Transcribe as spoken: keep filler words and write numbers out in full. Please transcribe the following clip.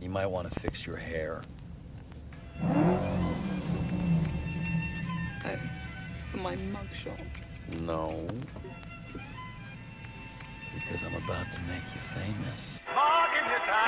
You might want to fix your hair. Oh, for my mugshot? No. Because I'm about to make you famous. Mark in your time.